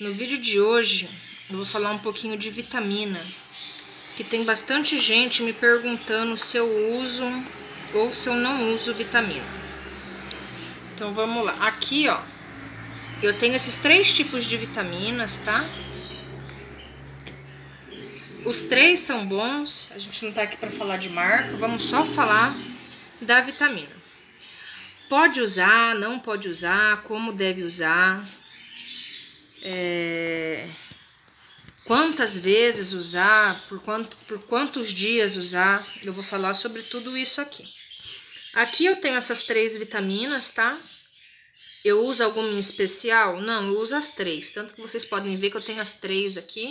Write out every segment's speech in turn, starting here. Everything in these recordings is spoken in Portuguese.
No vídeo de hoje eu vou falar um pouquinho de vitamina, que tem bastante gente me perguntando se eu uso ou se eu não uso vitamina. Então vamos lá. Aqui, ó, eu tenho esses três tipos de vitaminas, tá? Os três são bons, a gente não tá aqui pra falar de marca, vamos só falar da vitamina. Pode usar, não pode usar, como deve usar... Quantas vezes usar, por quantos dias usar, eu vou falar sobre tudo isso aqui. Aqui eu tenho essas três vitaminas, tá? Eu uso alguma em especial? Não, eu uso as três, tanto que vocês podem ver que eu tenho as três aqui.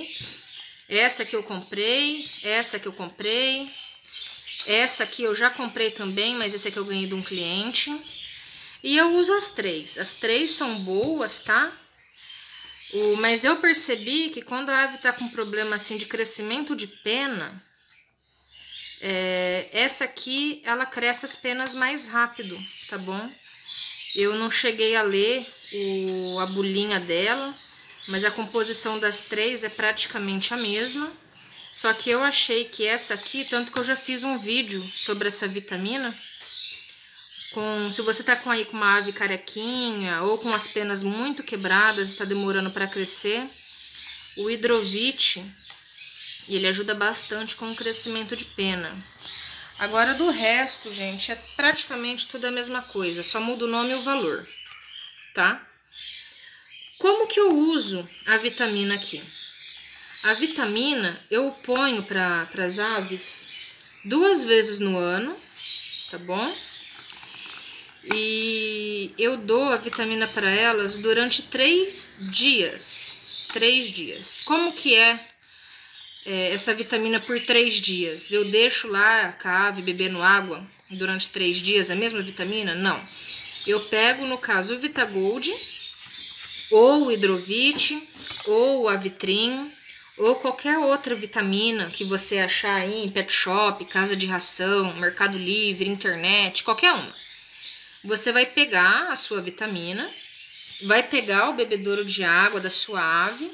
Essa que eu comprei, essa que eu comprei, essa aqui eu já comprei também, mas essa aqui eu ganhei de um cliente. E eu uso as três são boas, tá? Mas eu percebi que quando a ave está com problema assim de crescimento de pena, essa aqui, ela cresce as penas mais rápido, tá bom? Eu não cheguei a ler a bolinha dela, mas a composição das três é praticamente a mesma. Só que eu achei que essa aqui, tanto que eu já fiz um vídeo sobre essa vitamina, se você tá aí com uma ave carequinha ou com as penas muito quebradas, está demorando para crescer, o Hidrovit, ele ajuda bastante com o crescimento de pena. Agora do resto, gente, é praticamente tudo a mesma coisa, só muda o nome e o valor, tá? Como que eu uso a vitamina aqui? A vitamina eu ponho para as aves 2 vezes no ano, tá bom? E eu dou a vitamina para elas durante 3 dias. 3 dias. Como que é essa vitamina por 3 dias? Eu deixo lá a ave bebendo água durante 3 dias, a mesma vitamina? Não. Eu pego, no caso, o Vitagold, ou o Hidrovit, ou a Vitrim, ou qualquer outra vitamina que você achar aí em pet shop, casa de ração, Mercado Livre, internet, qualquer uma. Você vai pegar a sua vitamina, vai pegar o bebedouro de água da sua ave,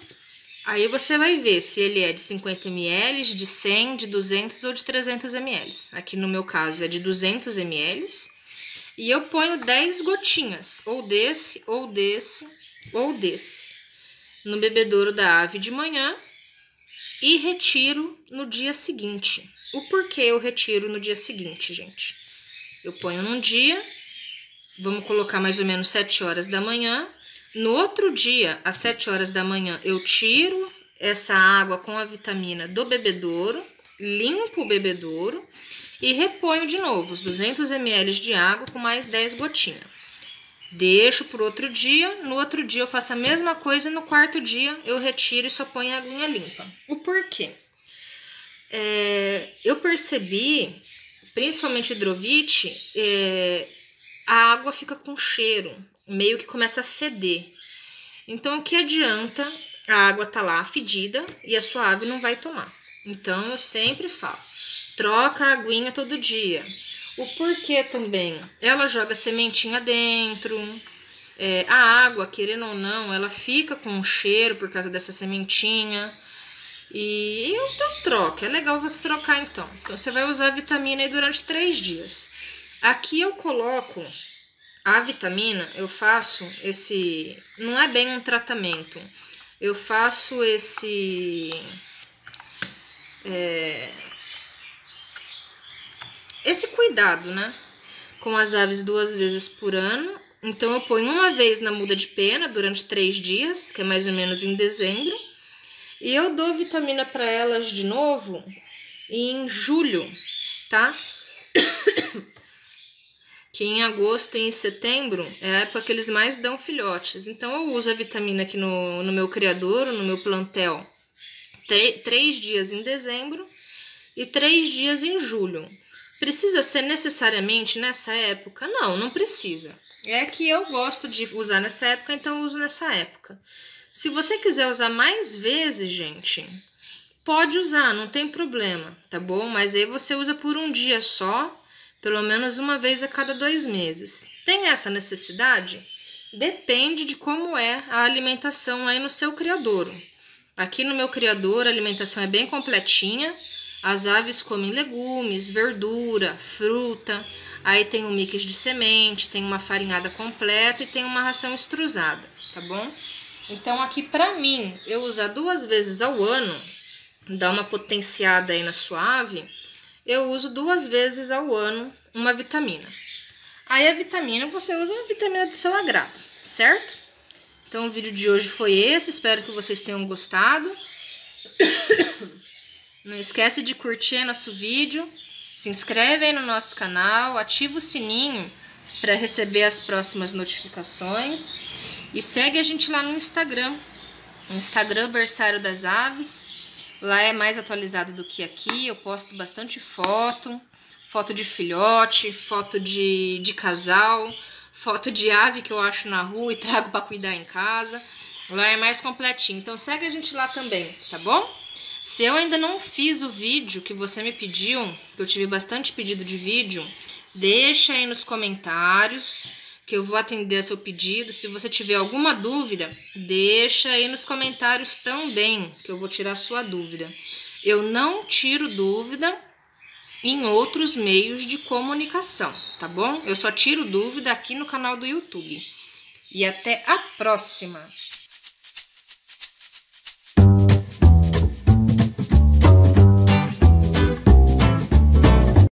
aí você vai ver se ele é de 50 ml, de 100, de 200 ou de 300 ml. Aqui no meu caso é de 200 ml. E eu ponho 10 gotinhas, ou desse, ou desse, ou desse, no bebedouro da ave de manhã e retiro no dia seguinte. O porquê eu retiro no dia seguinte, gente? Eu ponho num dia... Vamos colocar mais ou menos 7 horas da manhã. No outro dia, às 7 horas da manhã, eu tiro essa água com a vitamina do bebedouro, limpo o bebedouro e reponho de novo os 200 ml de água com mais 10 gotinhas. Deixo por outro dia, no outro dia eu faço a mesma coisa e no quarto dia eu retiro e só ponho a aguinha limpa. O porquê? Eu percebi, principalmente o Hidrovit, a água fica com cheiro, meio que começa a feder. Então, o que adianta? A água tá lá fedida e a sua ave não vai tomar. Então, eu sempre falo, troca a aguinha todo dia. O porquê também? Ela joga sementinha dentro, a água, querendo ou não, ela fica com cheiro por causa dessa sementinha. E então troca, é legal você trocar então. Então, você vai usar a vitamina aí durante 3 dias. Aqui eu coloco a vitamina, eu faço esse... Não é bem um tratamento. Eu faço esse... esse cuidado, né? Com as aves 2 vezes por ano. Então, eu ponho 1 vez na muda de pena durante 3 dias, que é mais ou menos em dezembro. E eu dou vitamina para elas de novo em julho, tá? Que em agosto e em setembro é a época que eles mais dão filhotes. Então, eu uso a vitamina aqui no meu criadouro, no meu plantel, 3 dias em dezembro e 3 dias em julho. Precisa ser necessariamente nessa época? Não, não precisa. É que eu gosto de usar nessa época, então eu uso nessa época. Se você quiser usar mais vezes, gente, pode usar, não tem problema, tá bom? Mas aí você usa por um dia só, pelo menos 1 vez a cada 2 meses. Tem essa necessidade? Depende de como é a alimentação aí no seu criadouro. Aqui no meu criadouro a alimentação é bem completinha. As aves comem legumes, verdura, fruta. Aí tem um mix de semente, tem uma farinhada completa e tem uma ração extrusada, tá bom? Então aqui pra mim, eu usar 2 vezes ao ano, dar uma potenciada aí na sua ave, eu uso 2 vezes ao ano uma vitamina. Aí a vitamina, você usa a vitamina do seu agrado, certo? Então o vídeo de hoje foi esse, espero que vocês tenham gostado. Não esquece de curtir nosso vídeo, se inscreve aí no nosso canal, ativa o sininho para receber as próximas notificações e segue a gente lá no Instagram, Berçário das Aves. Lá é mais atualizado do que aqui, eu posto bastante foto, foto de filhote, foto de casal, foto de ave que eu acho na rua e trago para cuidar em casa. Lá é mais completinho, então segue a gente lá também, tá bom? Se eu ainda não fiz o vídeo que você me pediu, que eu tive bastante pedido de vídeo, deixa aí nos comentários que eu vou atender a seu pedido. Se você tiver alguma dúvida, deixa aí nos comentários também, que eu vou tirar a sua dúvida. Eu não tiro dúvida em outros meios de comunicação, tá bom? Eu só tiro dúvida aqui no canal do YouTube. E até a próxima!